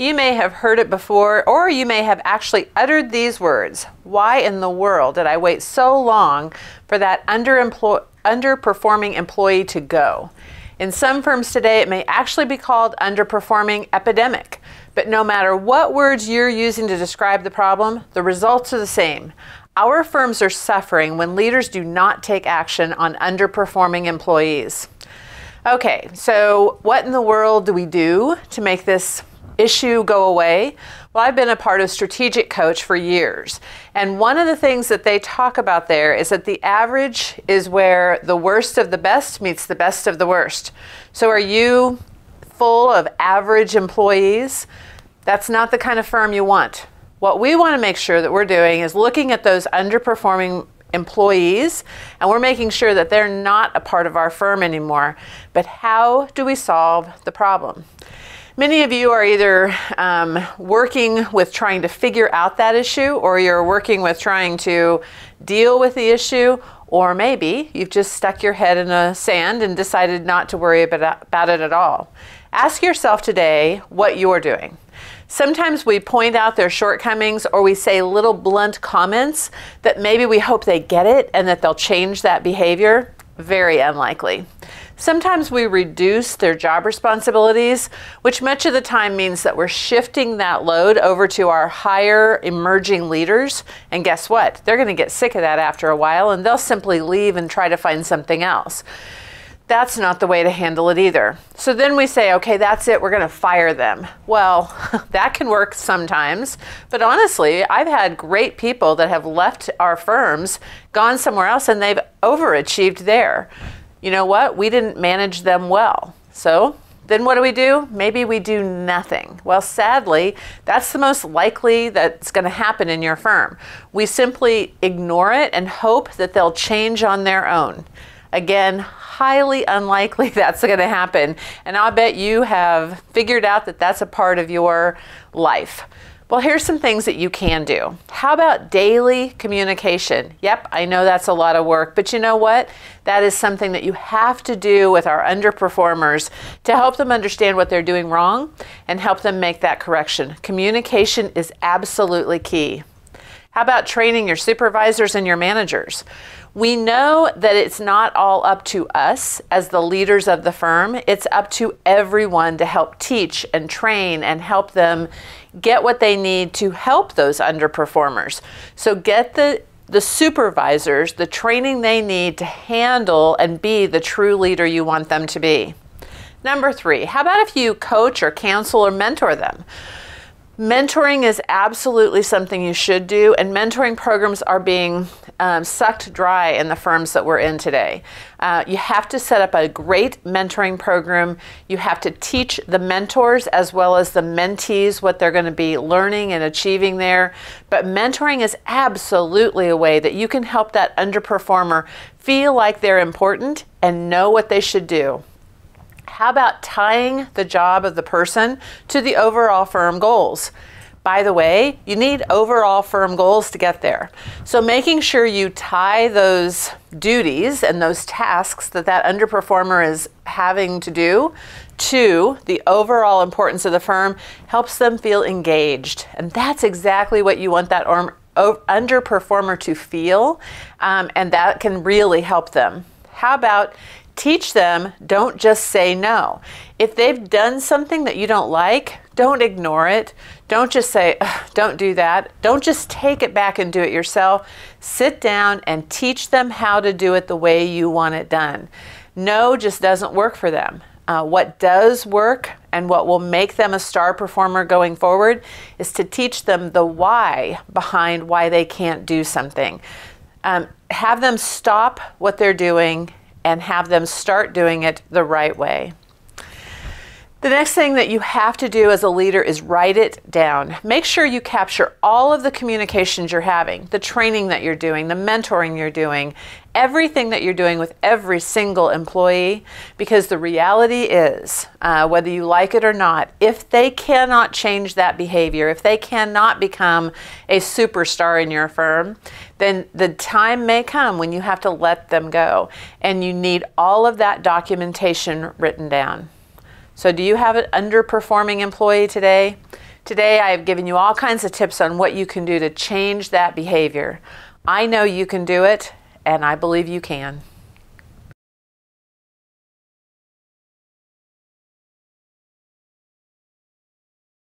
You may have heard it before, or you may have actually uttered these words. Why in the world did I wait so long for that underperforming employee to go? In some firms today, it may actually be called underperforming epidemic. But no matter what words you're using to describe the problem, the results are the same. Our firms are suffering when leaders do not take action on underperforming employees. Okay, so what in the world do we do to make this issue go away? Well, I've been a part of Strategic Coach for years, and one of the things that they talk about there is that the average is where the worst of the best meets the best of the worst. So are you full of average employees? That's not the kind of firm you want. What we want to make sure that we're doing is looking at those underperforming employees, and we're making sure that they're not a part of our firm anymore. But how do we solve the problem? Many of you are either working with trying to figure out that issue, or you're working with trying to deal with the issue, or maybe you've just stuck your head in the sand and decided not to worry about it at all. Ask yourself today what you're doing. Sometimes we point out their shortcomings, or we say little blunt comments that maybe we hope they get it and that they'll change that behavior. Very unlikely. Sometimes we reduce their job responsibilities, which much of the time means that we're shifting that load over to our higher emerging leaders. And guess what? They're going to get sick of that after a while, and they'll simply leave and try to find something else. That's not the way to handle it either. So then we say, okay, that's it, we're going to fire them. Well, that can work sometimes, but honestly, I've had great people that have left our firms, gone somewhere else, and they've overachieved there. You know what? We didn't manage them well. So then what do we do? Maybe we do nothing. Well, sadly, that's the most likely that's going to happen in your firm. We simply ignore it and hope that they'll change on their own. Again, highly unlikely that's going to happen. And I'll bet you have figured out that that's a part of your life. Well, here's some things that you can do. How about daily communication? Yep, I know that's a lot of work, but you know what? That is something that you have to do with our underperformers to help them understand what they're doing wrong and help them make that correction. Communication is absolutely key. How about training your supervisors and your managers? We know that it's not all up to us as the leaders of the firm. It's up to everyone to help teach and train and help them get what they need to help those underperformers. So get the supervisors the training they need to handle and be the true leader you want them to be. Number three, how about if you coach or counsel or mentor them? Mentoring is absolutely something you should do, and mentoring programs are being sucked dry in the firms that we're in today. You have to set up a great mentoring program. You have to teach the mentors as well as the mentees what they're going to be learning and achieving there. But mentoring is absolutely a way that you can help that underperformer feel like they're important and know what they should do. How about tying the job of the person to the overall firm goals? By the way, you need overall firm goals to get there. So making sure you tie those duties and those tasks that that underperformer is having to do to the overall importance of the firm helps them feel engaged. And that's exactly what you want that underperformer to feel, and that can really help them. How about teach them, don't just say no. If they've done something that you don't like, don't ignore it. Don't just say, don't do that. Don't just take it back and do it yourself. Sit down and teach them how to do it the way you want it done. No just doesn't work for them. What does work and what will make them a star performer going forward is to teach them the why behind why they can't do something. Have them stop what they're doing and have them start doing it the right way. The next thing that you have to do as a leader is write it down. Make sure you capture all of the communications you're having, the training that you're doing, the mentoring you're doing, everything that you're doing with every single employee, because the reality is, whether you like it or not, if they cannot change that behavior, if they cannot become a superstar in your firm, then the time may come when you have to let them go, and you need all of that documentation written down. So do you have an underperforming employee today? Today I have given you all kinds of tips on what you can do to change that behavior. I know you can do it, and I believe you can.